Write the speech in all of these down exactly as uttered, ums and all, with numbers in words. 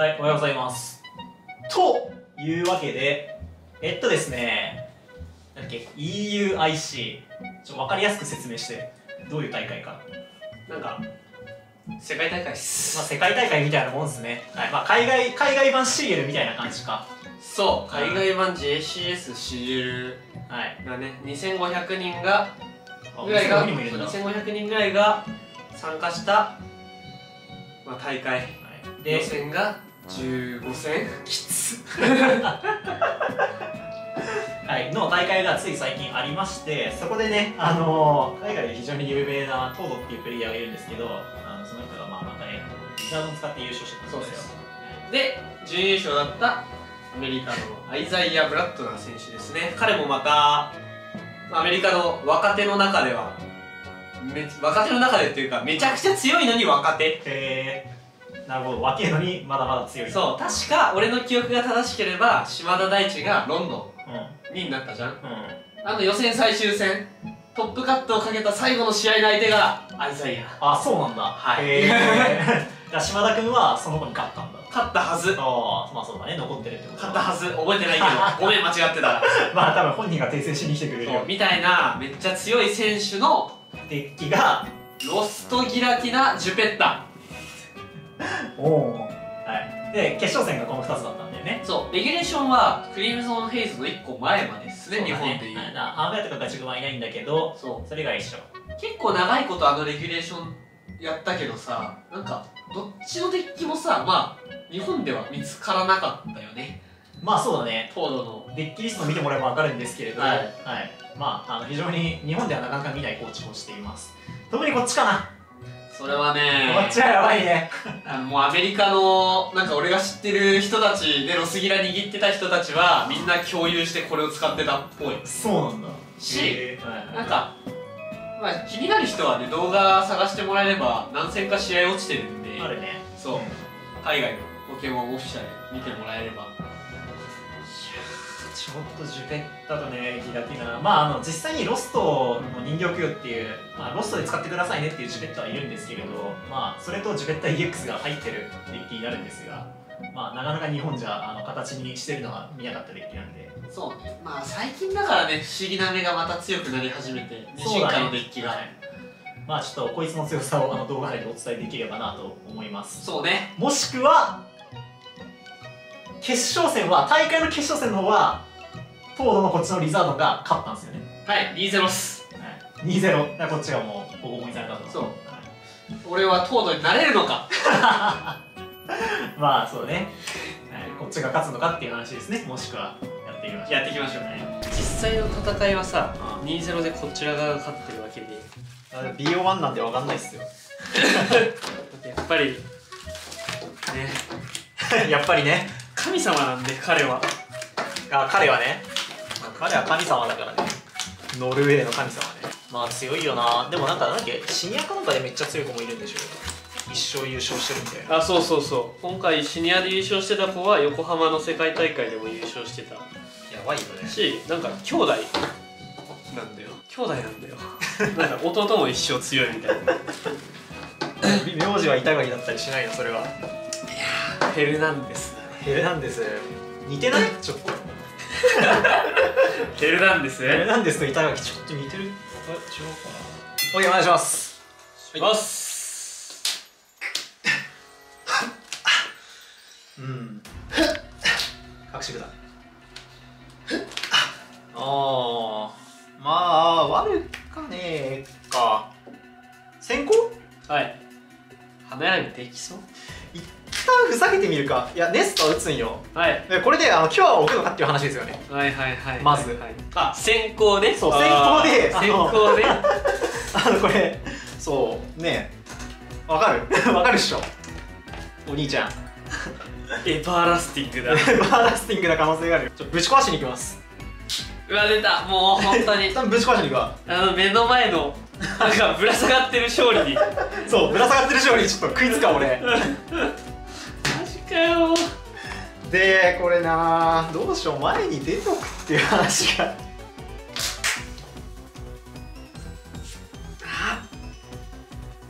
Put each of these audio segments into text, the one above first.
はい、おはようございます。というわけで、えっとですね、なんだっけ、イーユーアイシー、ちょっと分かりやすく説明して、どういう大会か。なんか、世界大会っす。まあ、世界大会みたいなもんですね。はい、まあ、海外、海外版 シーエル みたいな感じか。そう、海外版 ジェイシーエス、シーエル だね。にせんごひゃくにんが、ぐらいが、にせんごひゃくにんぐらいが参加した、まあ、大会。で、予選がじゅうごせん。きつ。はい、の大会がつい最近ありまして、そこでね、あのー、海外で非常に有名なトードっていうプレイヤーがいるんですけど、あのその人がまあまたねリザードを使って優勝してたんですよ。で準優勝だったアメリカのアイザイア・ブラッドナー選手ですね。彼もまたアメリカの若手の中ではめ若手の中でっていうかめちゃくちゃ強いのに若手。へえ、なるほど。若いのにまだまだ強い。そう、確か俺の記憶が正しければ島田大地がロンドンになったじゃん、うん、あの予選最終戦トップカットをかけた最後の試合の相手がアイザイア。あ、そうなんだ。はい、えー、島田君はその子に勝ったんだ。勝ったはず。あ、まあそうだね、残ってるってこと。勝ったはず、覚えてないけどごめん、間違ってた。まあ多分本人が訂正しに来てくれるよみたいな、めっちゃ強い選手のデッキがロストギラキナ・ジュペッタ。おお、はい、で決勝戦がこのふたつだったんだよね。そう、レギュレーションはクリムゾンヘイズのいっこまえまでですね、日本っていう。アームやとかガチグマいないんだけど、そう、それが一緒。結構長いことあのレギュレーションやったけどさ、なんかどっちのデッキもさ、まあ日本では見つからなかったよね。まあそうだね、東堂のデッキリスト見てもらえば分かるんですけれど、はい、はい、まあ、あの非常に日本ではなかなか見ない構築をしています。特にこっちかな。それはね、こっちはやばいね。もうアメリカのなんか俺が知ってる人たちでロスギラ握ってた人たちはみんな共有してこれを使ってたっぽい。そうなんだし、なんか、まあ、気になる人はね動画探してもらえれば何戦か試合落ちてるんで、あるね。そう、海外のポケモンオフィシャル見てもらえれば。ちょっとジュペッタとね、ギラティナ、まあ、あの実際にロストの人形供養っていう、まあ、ロストで使ってくださいねっていうジュペッタはいるんですけれど、まあ、それとジュペッタ イーエックス が入ってるデッキになるんですが、まあ、なかなか日本じゃあの形にしてるのは見なかったデッキなんで。そうね、まあ、最近だからね、不思議な目がまた強くなり始めて、進化のデッキが。まあ、ちょっとこいつの強さをあの動画でお伝えできればなと思います。そうね、もしくは決勝戦は、大会の決勝戦の方は東堂のこっちのリザードが勝ったんですよね。はい、にたいゼロっす。はい、にたいゼロ。だからこっちがもうボコボコにされたと。そう、はい、俺は東堂になれるのか。まあそうね、はい、こっちが勝つのかっていう話ですね。もしくはやっていきましょう。やっていきましょうね。実際の戦いはさ、にたいゼロでこちら側が勝ってるわけで、ビーオーワン なんて分かんないっすよ。やっぱりね。やっぱりね、神様なんで彼は。あ、彼はね、彼は神様だからね、ノルウェーの神様ね。まあ強いよな。でもなんかなんだっけ、シニアかなんかでめっちゃ強い子もいるんでしょう。一生優勝してるみたいな。あ、そうそうそう、今回シニアで優勝してた子は横浜の世界大会でも優勝してた。やばいよね。し、なんか兄弟なんだよ。兄弟なんだよ。なんか弟も一生強いみたいな。名字は板垣だったりしないの、それは。いやー、ヘルナンデス。ヘルナンデス似てない？ちょっとヘルナンデスヘルナンデスと板垣ちょっと似てる。違うかな。おい、お願いします。はいます。うん、拍手だね。ああ、まあ悪かねえか。先行？はい、花選びできそう。一旦ふざけてみるか。いや、ネストは打つんよ。はい。これで、あの、今日は置くのかっていう話ですよね。はいはいはい。まず。あ、先行で。そう、先行で。先行で。あの、これ。そう、ね。わかる。わかるっしょ。お兄ちゃん。エバーラスティングだ。エバーラスティングな可能性がある。ちょっとぶち壊しに行きます。うわ、出た。もう、本当に。多分ぶち壊しに行くわ。あの、目の前の。なんか、ぶら下がってる勝利に。そう、ぶら下がってる勝利に、ちょっと食いつか、俺。で、これなあ、どうしよう、前に出とくっていう話が。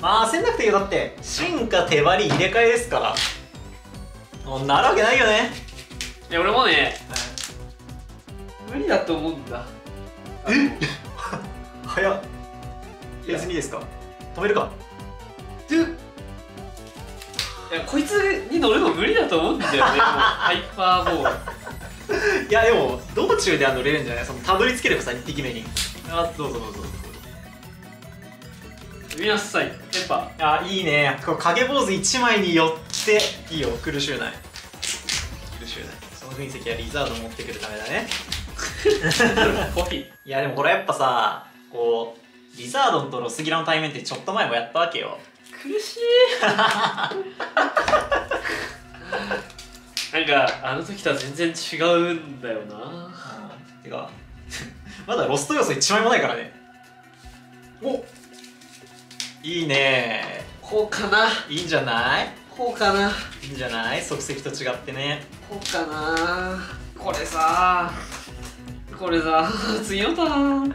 まあ焦んなくていいよ。だって進化手張り入れ替えですから。そんなあるわけないよね。いや俺もね、無理だと思うんだ。え早っ。休みですか、止めるか。いやこいつに乗るの無理だと思うんだよね。ハイパーボール。いやでも道中では乗れるんじゃない、そのたどり着ければさ、いっぴきめに。あ、どうぞどうぞ。見なさい、やっぱ。あ、いいね。こう影坊主いちまいによっていいよ、苦しゅうない。苦しゅうない。その分析はリザード持ってくるためだね。いやでもこれやっぱさ、こうリザードンとロスギラの対面ってちょっと前もやったわけよ。苦しい。なんかあの時とは全然違うんだよな。てかまだロスト要素いちまいもないからね。お、いいね。こうかな。いいんじゃない、こうかな。いいんじゃない、即席と違ってね。こうかな。これさ、これさ、次のターン、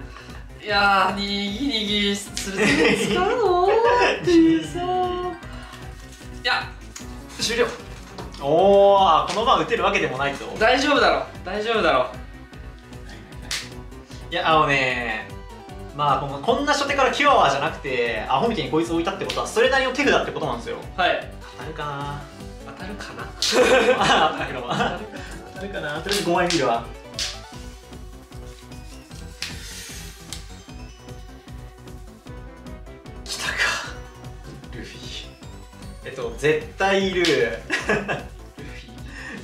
いやー、にぎにぎすると使うのっていうさ。いや、終了。おー、この場打てるわけでもないと。大丈夫だろ、大丈夫だろ。いや、あのね、まあこのこんな初手からキュアワーじゃなくてアホみたいにこいつ置いたってことはそれなりの手札ってことなんですよ。はい、当たるかな、当たるかな。当たるかな、当たるかな。とりあえずごまい見るわ。来たか、ルフィ。えっと絶対いる。ルフィ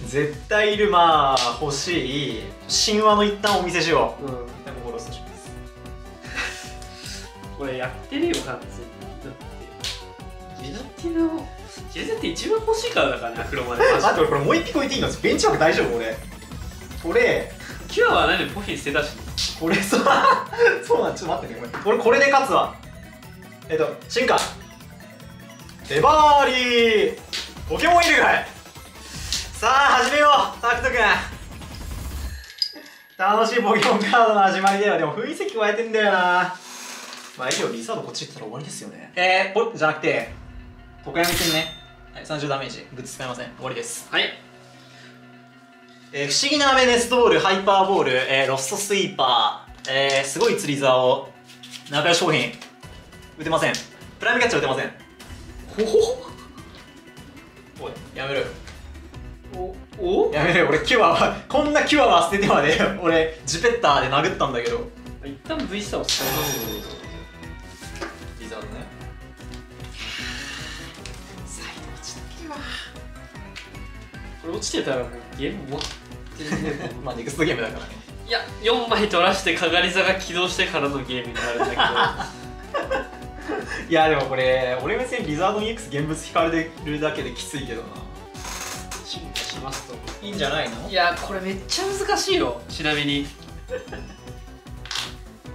絶対いる。まあ欲しい神話の一端をお見せしよう。うん、これやってるよ完全に。だってジェラティナをジェラティナって一番欲しいからだからね、アクロまで。待って、これもう一匹置いていいの、ベンチワーク大丈夫。俺俺キュアは何でポフィン捨てたし、俺さそうなん、ちょっと待ってね、これ俺これで勝つわ。えっと進化デバーリー、ポケモンいるかい。さあ始めよう、タクト君。楽しいポケモンカードの始まりだよ。でも雰囲気加えてんだよな。まあいいよ、リザードこっち行ったら終わりですよね。えー、ポイじゃなくて、トカヤミ戦ね。はい、さんじゅうダメージ。グッズ使えません。終わりです。はい。えー、不思議なアメネストボール、ハイパーボール、えー、ロストスイーパー、えー、すごい釣り竿、仲良し商品、打てません。プライムキャッチャー打てません。ほほほ。おい、やめろよ。お、おやめろよ、俺キュアは、こんなキュアは捨ててまで、俺、ジュペッターで殴ったんだけど。一旦 V スターを使います。落ちてたらもうゲーム終わってる。まあネクストゲームだからね。いやよんまい取らしてかがり座が起動してからのゲームになるんだけど。いやでもこれ俺目線リザードン イーエックス 現物引かれるだけできついけどな。進化しますといいんじゃないの。いやこれめっちゃ難しいよ。ちなみに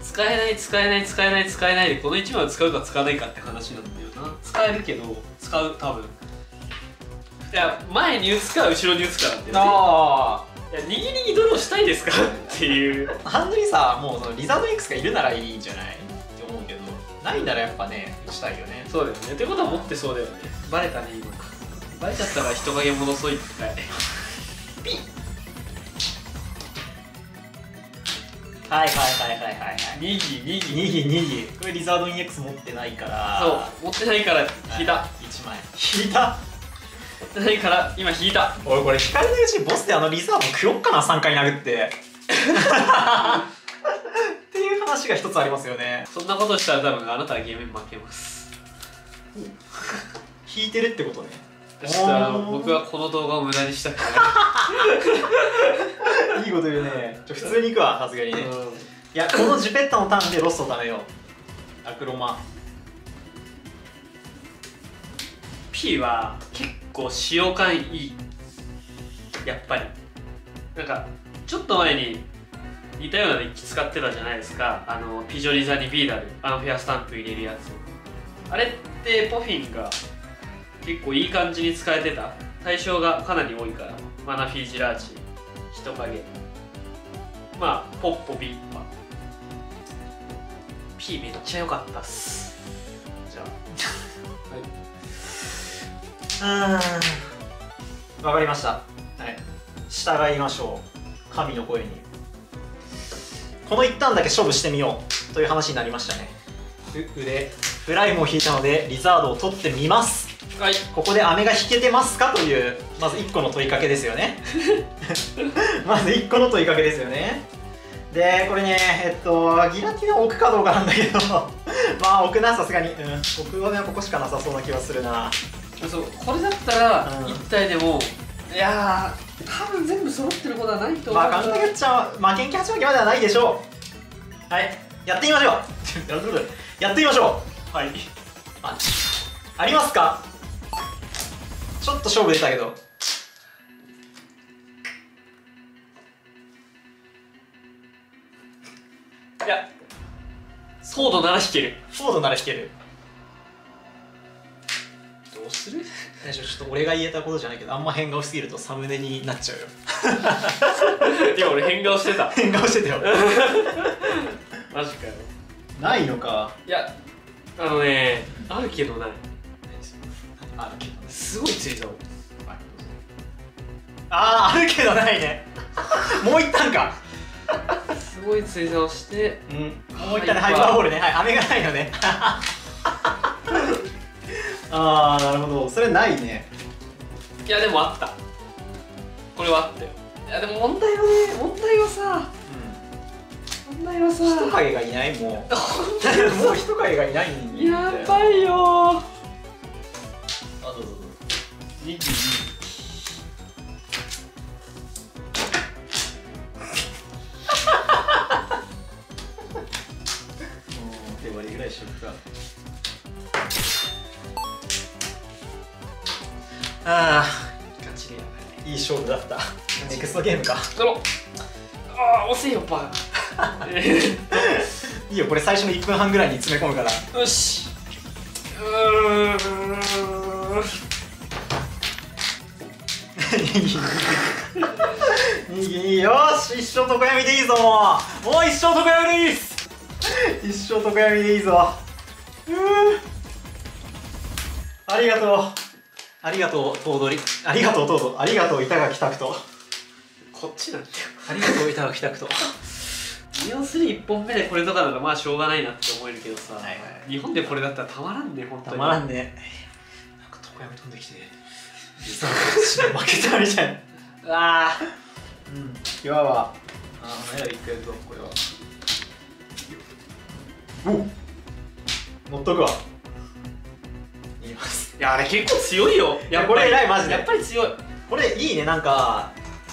使えない使えない使えない使えないでこのいちまいを使うか使わないかって話なんだよな。使えるけど使う、多分。いや前に打つか後ろに打つかって、ね、ああにぎにぎドローしたいですかっていう。ハンドにさ、もうそのリザード X がいるならいいんじゃないって思うけど、ないならやっぱね打ちたいよね。そうだよね。ってことは持ってそうだよね。バレたね今。バレちゃったら人影ものそいってピッ。はいはいはいはいはいはい。にぎにぎにぎにぎ。これリザード イーエックス 持ってないから、そう持ってないから引いた、はい、いちまい引いたないから今引いた。俺これ光のうちにボスであのリザード食おっかな、さんかい殴ってっていう話が一つありますよね。そんなことしたら多分あなたはゲームに負けます。引いてるってことね。そしたら僕はこの動画を無駄にしたくない。いいこと言うね。ちょ普通に行くわ、さすがにね。いやこのジュペッタのターンでロストをためよう。アクロマ P は結構こう使用感いい。やっぱりなんかちょっと前に似たようなデッキ使ってたじゃないですか。あのピジョリザにビーダル、あのフェアスタンプ入れるやつ、あれってポフィンが結構いい感じに使えてた。対象がかなり多いから、マナフィージラーチ、人影、まあポッポビーパー P めっちゃ良かったっす。じゃあはい、あわかりました。はい、従いましょう、神の声に。この一旦だけ勝負してみようという話になりましたね。腕フライも引いたのでリザードを取ってみます。はい、ここで飴が引けてますかという、まずいっこの問いかけですよね。まずいっこの問いかけですよね。でこれね、えっとギラティナを置くかどうかなんだけど、まあ置くな、さすがに、うん、置くはね、ここしかなさそうな気はするな。そう、これだったらいち体でも、うん、いやー多分全部揃ってることはないと思う。まあ簡単にちゃう、負けん気はちまきまではないでしょう。はい、やってみましょう。やってみましょう。はい、あ、ありますか。ちょっと勝負出たけど、いや、ソードなら引ける。ソードなら引ける。どうする？ちょっと俺が言えたことじゃないけど、あんま変顔しすぎるとサムネになっちゃうよ。いや、俺変顔してた。変顔してたよ。マジかよ。ないのか。いや、あのね、あるけどない。あるけどない。すごいついた。ああ、あるけどないね。もう一旦か。すごい追加をして、うん、もう一回ハイパーボールね。はい、飴がないのね。ああ、なるほど、それないね。いやでもあった、これはあったよ。いやでも問題はね、問題はさ、うん、問題はさ、人影がいない、もうもう人影がいないんだよ。やばいよー。あ、どうぞどうぞ。にじゅうにああ、ガチでやばい。いい勝負だった。ネクストゲームか。ああ、惜しいよ、バカ。いいよ、これ最初のいっぷんはんぐらいに詰め込むから。よし。うーん。よし、一生床闇でいいぞ、もう。もう一生床闇でいいっす。一生床闇でいいぞ。うーん。ありがとう。ありがとう、頭取。ありがとう、頭取。ありがとう、板垣拓人。こっちなんだよ。ありがとう、板垣拓人。利用するいっぽんめでこれとかならまあしょうがないなって思えるけどさ、はいはい、日本でこれだったらたまらんね、本当に。たまらんね。なんか床闇飛んできて、実は私負けたみたいな。うわあ。うん。いわば。ああ、何やら一回やるぞ、これは。お乗っとくわ。いきます。いやあれ結構強いよ。いやこれ偉い、マジで。やっぱり強い。これいいね、なんか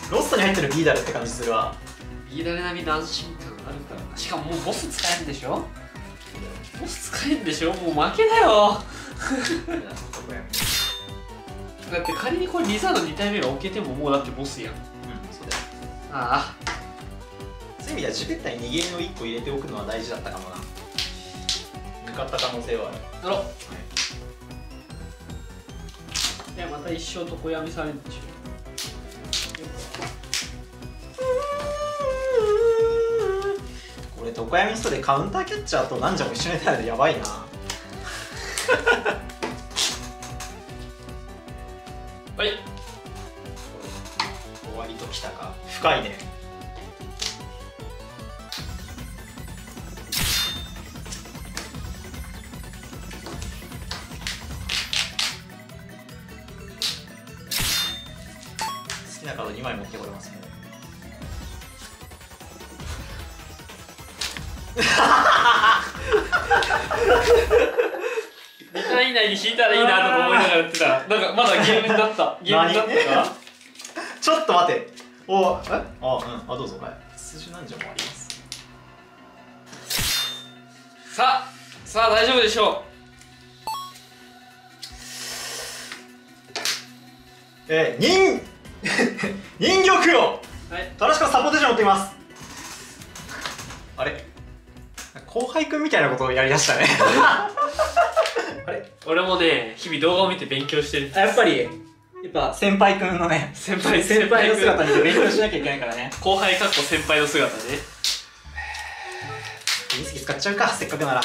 ロストに入ってるビーダルって感じするわ。ビーダル並みの安心感あるから。しかももうボス使えるんでしょ。ボス使えるんでしょ。もう負けだよ。だって仮にこれリザードに体目が置けてももうだってボスやん。うん、そうだよ。ああ。そういう意味ではジペッタに逃げりのいっこ入れておくのは大事だったかもな。向かった可能性はある。ドロッ。いやまた一生床闇されるでしょ。これ床闇ストでカウンターキャッチャーとなんじゃも一緒にやるのやばいな。はい。終わりときたか。深いね。にまい持ってこれますね。にたい以内に引いたらいいなとか思いながらやってた。なんかまだゲームだった。ゲームだったか。ちょっと待って。お、え？あ、うん。あ、どうぞ。はい。筋なんじゃもあります。さあ、さあ大丈夫でしょう。え、人。人形供養、はい、トラシコサポーテーション持っています。あれ後輩くんみたいなことをやりだしたね。あれ俺もね日々動画を見て勉強してる。やっぱりやっぱ先輩くんのね、先輩先輩の姿見て勉強しなきゃいけないからね。後輩かっこ先輩の姿ね。いい席使っちゃうか、せっかくなら。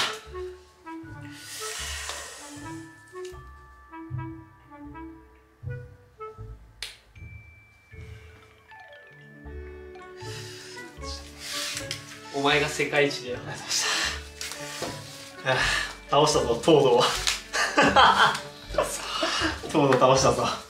お前が世界一で倒した。倒したぞ、東堂。東堂倒したぞ。